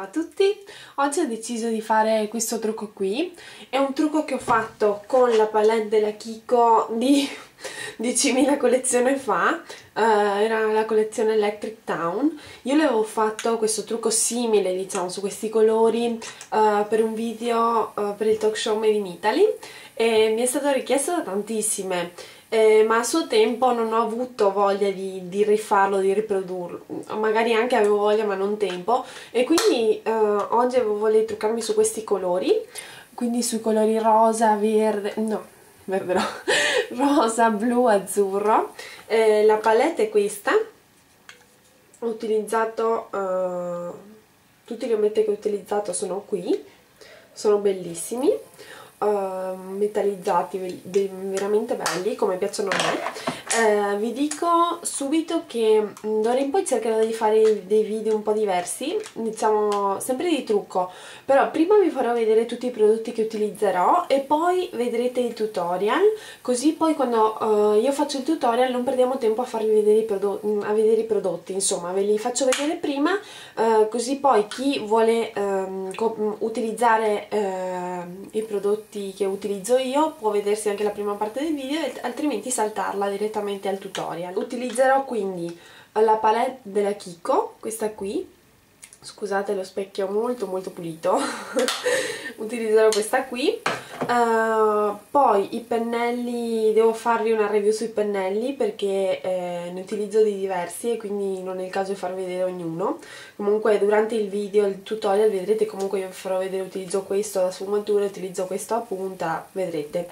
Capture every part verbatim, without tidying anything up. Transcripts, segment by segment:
Ciao a tutti, oggi ho deciso di fare questo trucco qui. È un trucco che ho fatto con la palette della Kiko di diecimila collezioni fa, uh, era la collezione Electric Town. Io le avevo fatto questo trucco simile, diciamo, su questi colori uh, per un video uh, per il talk show Made in Italy e mi è stato richiesto da tantissime. Eh, ma a suo tempo non ho avuto voglia di, di rifarlo, di riprodurlo, magari anche avevo voglia ma non tempo, e quindi eh, oggi avevo voglia di truccarmi su questi colori, quindi sui colori rosa, verde, no, beh, però, rosa, blu, azzurro. Eh, la palette è questa, ho utilizzato eh, tutti gli ometti che ho utilizzato sono qui, sono bellissimi. Uh, metallizzati, be be veramente belli, come piacciono a me. Uh, vi dico subito che d'ora in poi cercherò di fare dei video un po' diversi, diciamo sempre di trucco, però prima vi farò vedere tutti i prodotti che utilizzerò e poi vedrete i tutorial, così poi quando uh, io faccio il tutorial non perdiamo tempo a farvi vedere i prodotti, a vedere i prodotti insomma ve li faccio vedere prima, uh, così poi chi vuole um, utilizzare uh, i prodotti che utilizzo io può vedersi anche la prima parte del video, altrimenti saltarla direttamente al tutorial. Utilizzerò quindi la palette della Kiko, questa qui, scusate lo specchio molto molto pulito, utilizzerò questa qui. Uh, poi i pennelli, devo farvi una review sui pennelli perché eh, ne utilizzo di diversi e quindi non è il caso di far vedere ognuno. Comunque durante il video, il tutorial, vedrete, comunque io vi farò vedere, utilizzo questo da sfumatura, utilizzo questo a punta, vedrete.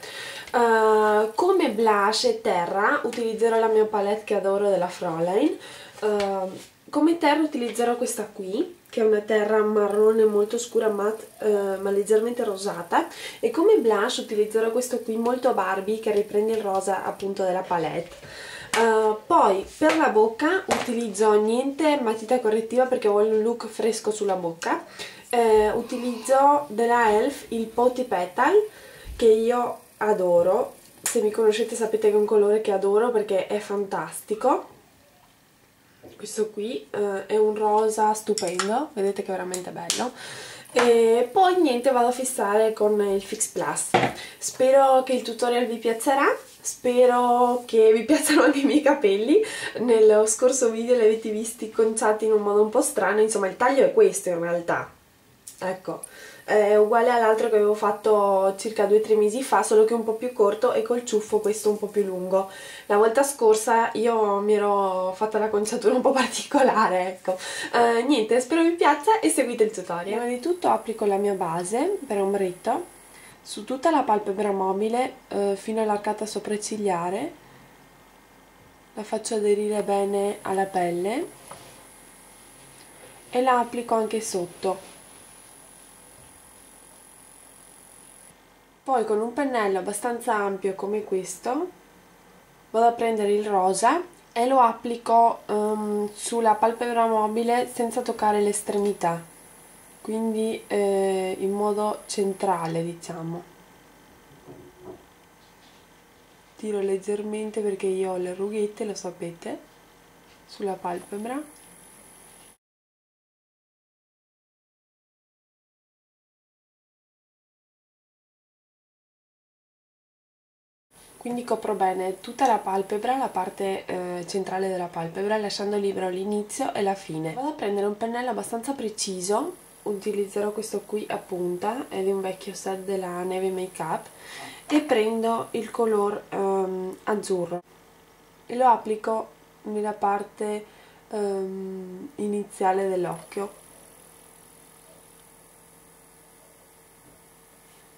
Uh, come blush e terra utilizzerò la mia palette che adoro della Fräulein. Uh, come terra utilizzerò questa qui, che è una terra marrone molto scura, matte, eh, ma leggermente rosata, e come blush utilizzerò questo qui molto Barbie, che riprende il rosa appunto della palette. Uh, poi per la bocca utilizzo niente matita correttiva perché voglio un look fresco sulla bocca. Eh, utilizzo della Elf il Potipetal, che io adoro, se mi conoscete sapete che è un colore che adoro perché è fantastico. Questo qui eh, è un rosa stupendo, vedete che è veramente bello. E poi niente, vado a fissare con il Fix Plus. Spero che il tutorial vi piacerà, spero che vi piacciono anche i miei capelli. Nello scorso video li avete visti conciati in un modo un po' strano, insomma il taglio è questo in realtà, ecco, è uguale all'altro che avevo fatto circa due o tre mesi fa, solo che un po' più corto e col ciuffo questo un po' più lungo. La volta scorsa io mi ero fatta la conciatura un po' particolare, ecco. Eh, niente, spero vi piaccia e seguite il tutorial. Prima di tutto applico la mia base per ombretto su tutta la palpebra mobile eh, fino all'arcata sopraccigliare, la faccio aderire bene alla pelle e la applico anche sotto. Poi con un pennello abbastanza ampio come questo vado a prendere il rosa e lo applico um, sulla palpebra mobile senza toccare l'estremità, quindi eh, in modo centrale, diciamo. Tiro leggermente perché io ho le rughette, lo sapete, sulla palpebra. Quindi copro bene tutta la palpebra, la parte eh, centrale della palpebra, lasciando libero l'inizio e la fine. Vado a prendere un pennello abbastanza preciso, utilizzerò questo qui a punta, è di un vecchio set della Neve Make Up, e prendo il color ehm, azzurro e lo applico nella parte ehm, iniziale dell'occhio,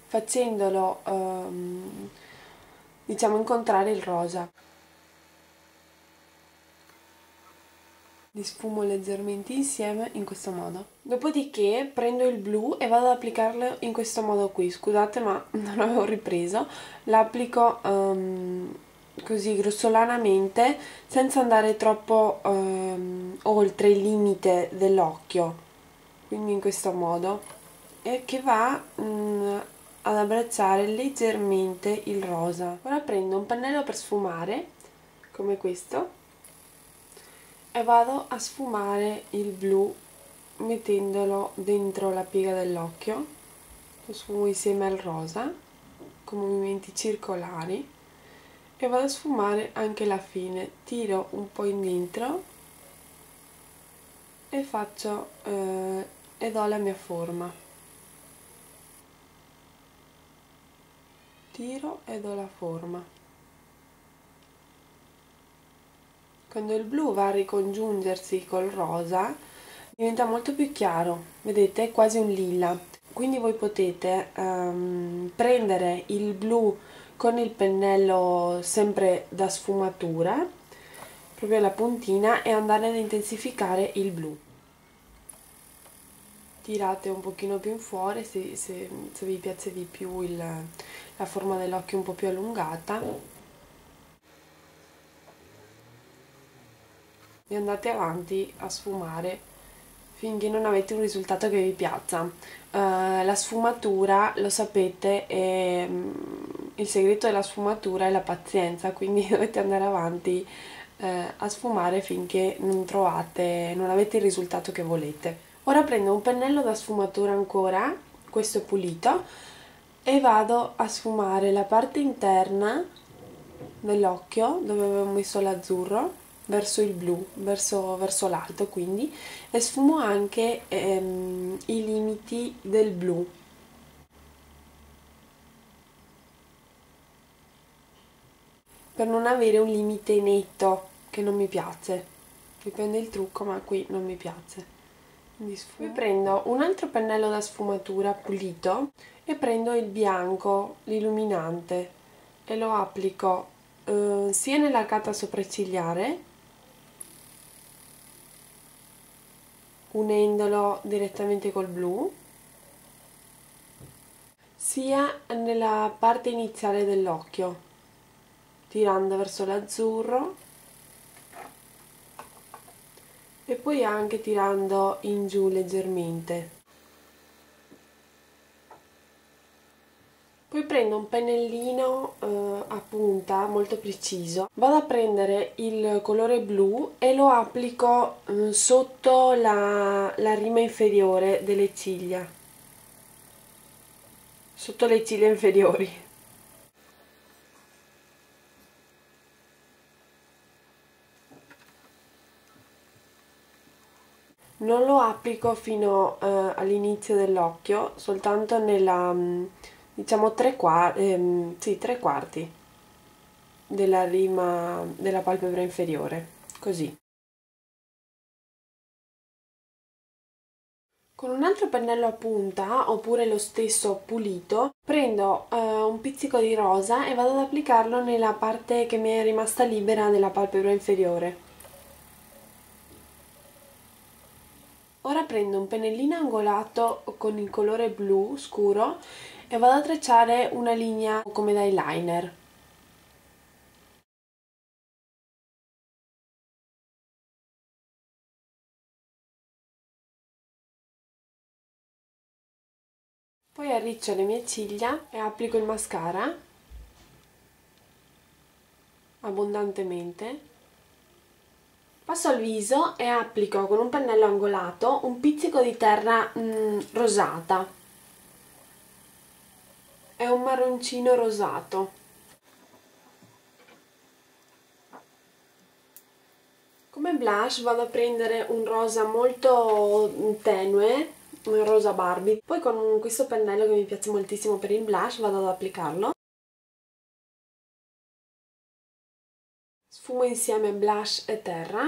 facendolo ehm, diciamo incontrare il rosa. Li sfumo leggermente insieme in questo modo. Dopodiché prendo il blu e vado ad applicarlo in questo modo qui, scusate ma non avevo ripreso, l'applico um, così grossolanamente senza andare troppo um, oltre il limite dell'occhio, quindi in questo modo, e che va um, ad abbracciare leggermente il rosa. Ora prendo un pennello per sfumare come questo e vado a sfumare il blu mettendolo dentro la piega dell'occhio, lo sfumo insieme al rosa con movimenti circolari e vado a sfumare anche la fine, tiro un po' indietro e faccio eh, e do la mia forma, tiro e do la forma. Quando il blu va a ricongiungersi col rosa diventa molto più chiaro, vedete, è quasi un lilla. Quindi voi potete um, prendere il blu con il pennello sempre da sfumatura, proprio la puntina, e andare ad intensificare il blu. Tirate un pochino più in fuori se, se, se vi piace di più il, la forma dell'occhio un po' più allungata. E andate avanti a sfumare finché non avete un risultato che vi piaccia. Uh, la sfumatura, lo sapete, è, um, il segreto della sfumatura è la pazienza, quindi dovete andare avanti uh, a sfumare finché non trovate, non avete il risultato che volete. Ora prendo un pennello da sfumatura ancora, questo è pulito, e vado a sfumare la parte interna dell'occhio dove avevo messo l'azzurro, verso il blu, verso, verso l'alto, quindi, e sfumo anche ehm, i limiti del blu. Per non avere un limite netto, che non mi piace. Dipende il trucco, ma qui non mi piace. Quindi sfumo. Prendo un altro pennello da sfumatura pulito e prendo il bianco, l'illuminante, e lo applico eh, sia nell'arcata sopraccigliare, unendolo direttamente col blu, sia nella parte iniziale dell'occhio, tirando verso l'azzurro e poi anche tirando in giù leggermente. Poi prendo un pennellino eh, a punta molto preciso, vado a prendere il colore blu e lo applico eh, sotto la, la rima inferiore delle ciglia, sotto le ciglia inferiori. Non lo applico fino eh, all'inizio dell'occhio, soltanto nella... diciamo tre quarti, ehm, sì, tre quarti della rima della palpebra inferiore, così. Con un altro pennello a punta, oppure lo stesso pulito, prendo eh, un pizzico di rosa e vado ad applicarlo nella parte che mi è rimasta libera della palpebra inferiore. Ora prendo un pennellino angolato con il colore blu scuro e vado a tracciare una linea come da eyeliner. Poi arriccio le mie ciglia e applico il mascara abbondantemente. Passo al viso e applico con un pennello angolato un pizzico di terra mm, rosata. È un marroncino rosato. Come blush vado a prendere un rosa molto tenue, un rosa Barbie. Poi con questo pennello che mi piace moltissimo per il blush vado ad applicarlo. Sfumo insieme blush e terra,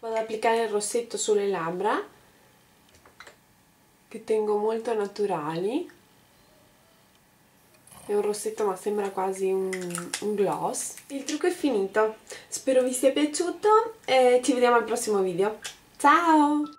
vado ad applicare il rossetto sulle labbra, che tengo molto naturali, è un rossetto ma sembra quasi un, un gloss. Il trucco è finito, spero vi sia piaciuto e ci vediamo al prossimo video, ciao!